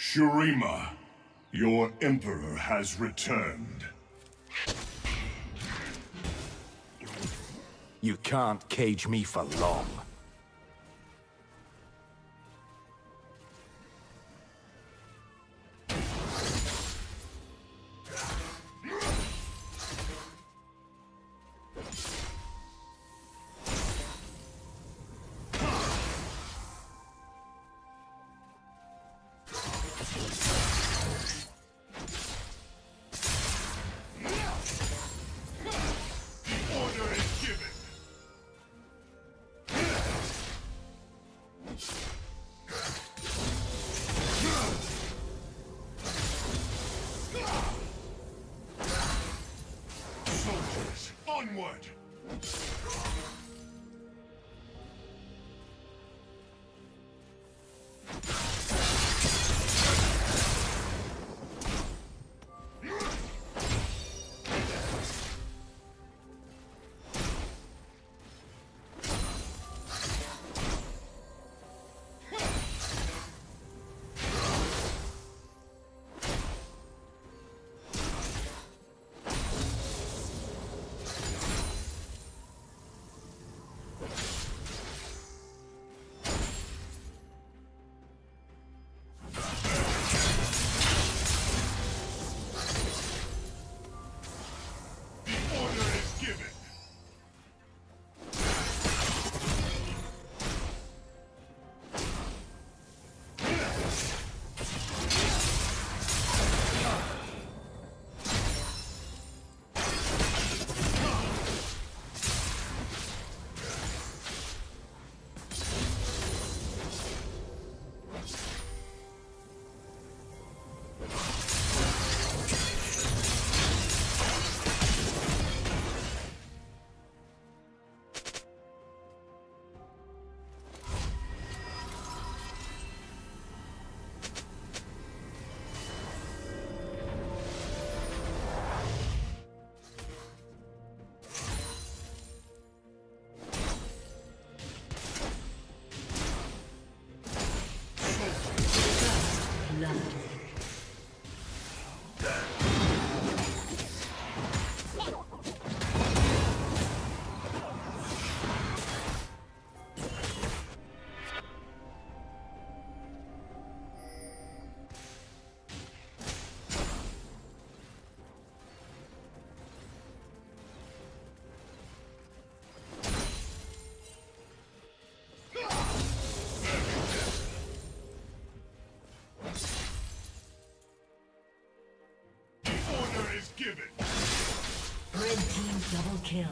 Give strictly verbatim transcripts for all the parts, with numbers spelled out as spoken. Shurima, your Emperor has returned. You can't cage me for long. Give it. Red team double kill.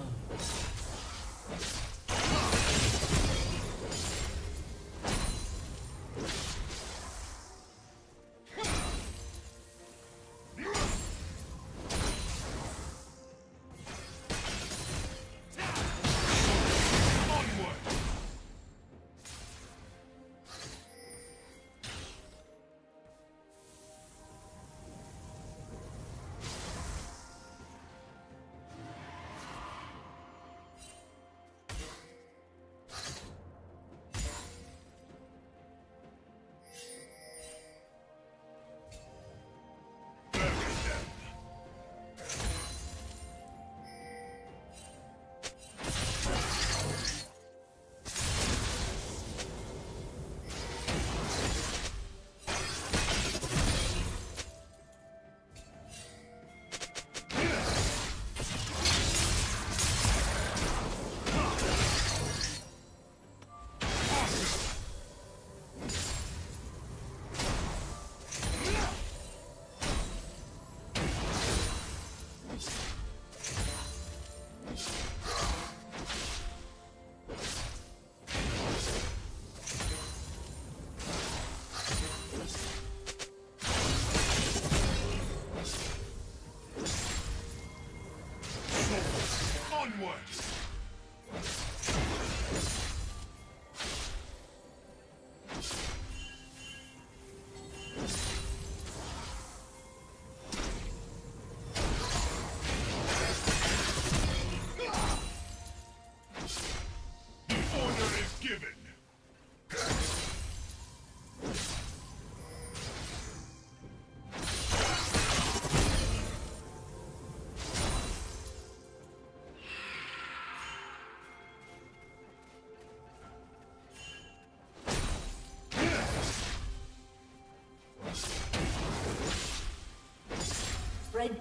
Red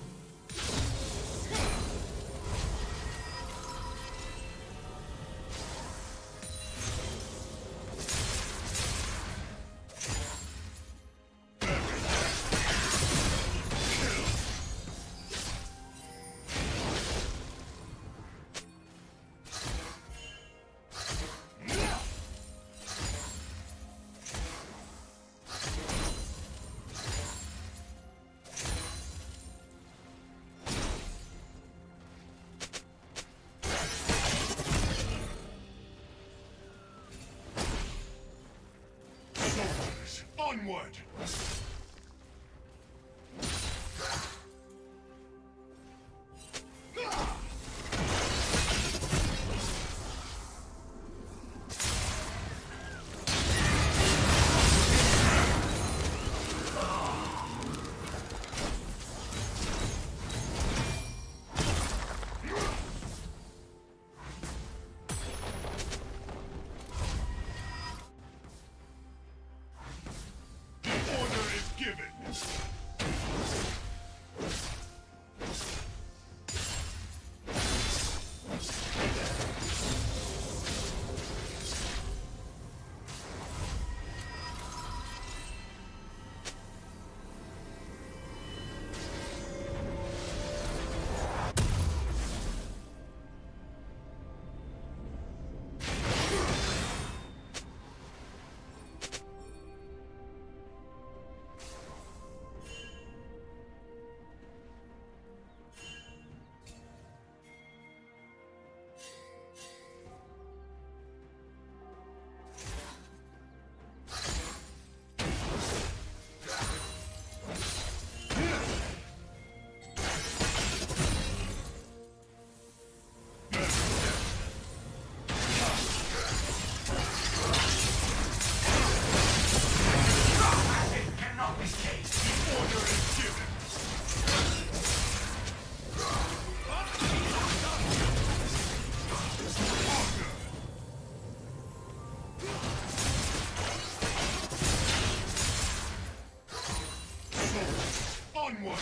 Onward!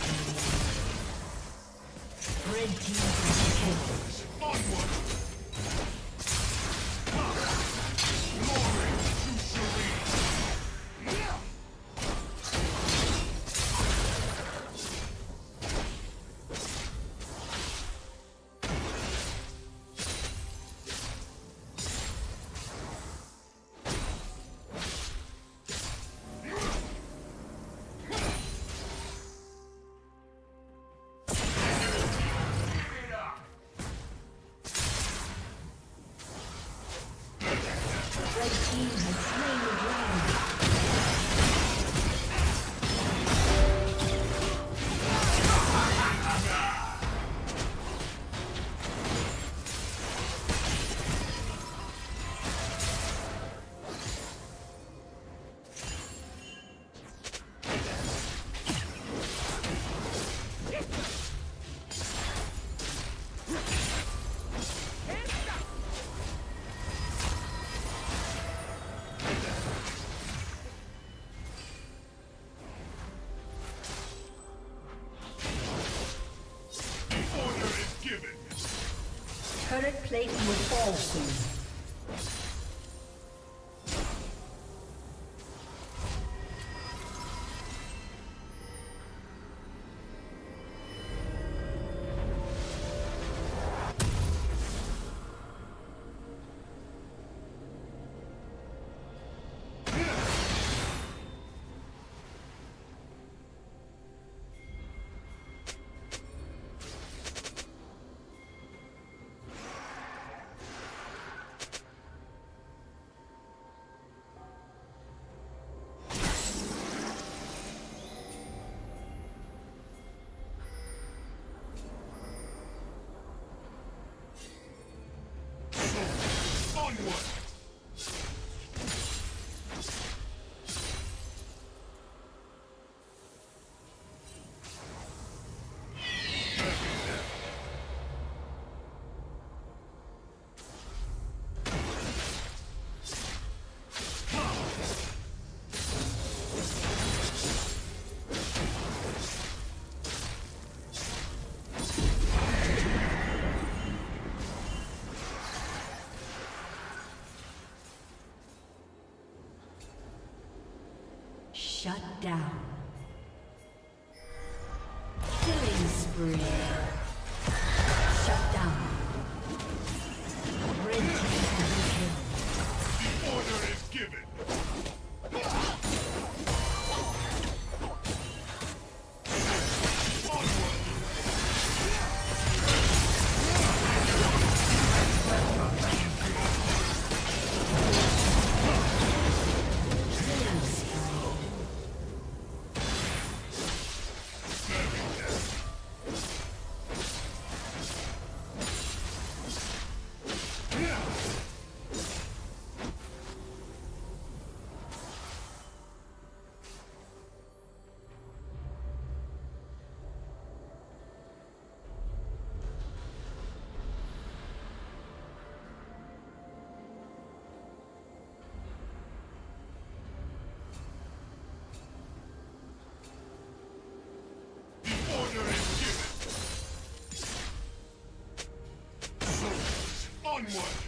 Turret plate will fall soon. Shut down. Killing spree. Shut down. Red team has been killed. The order is given. What?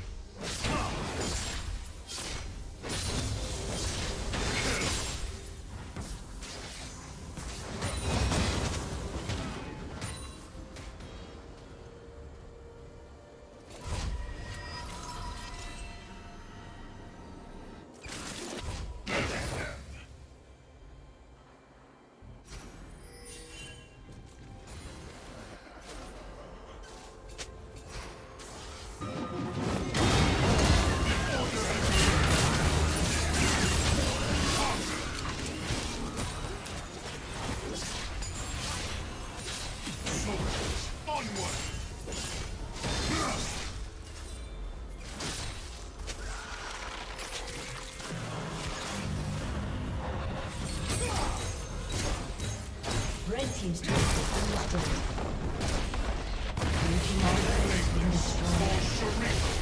Red team's turret has been destroyed. Blue team armor has been destroyed.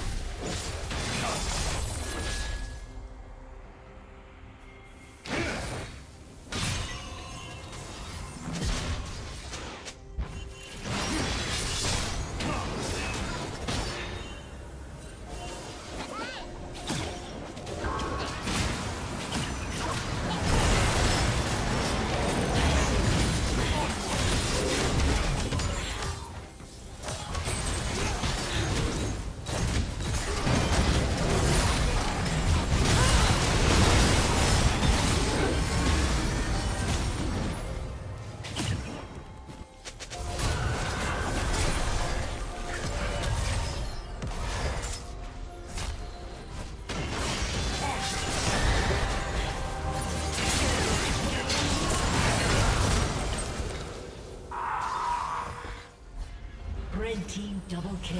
Team double kill.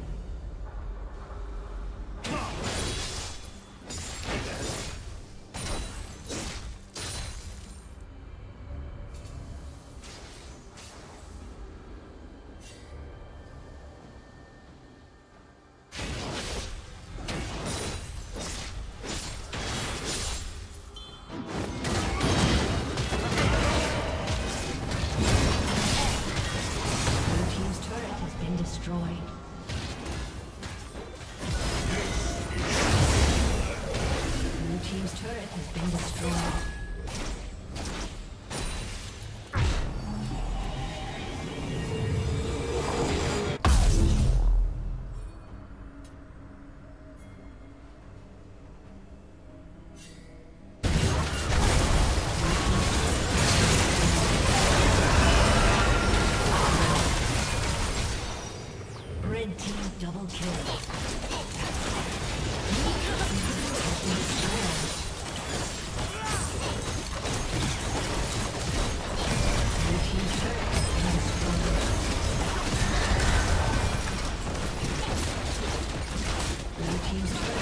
He's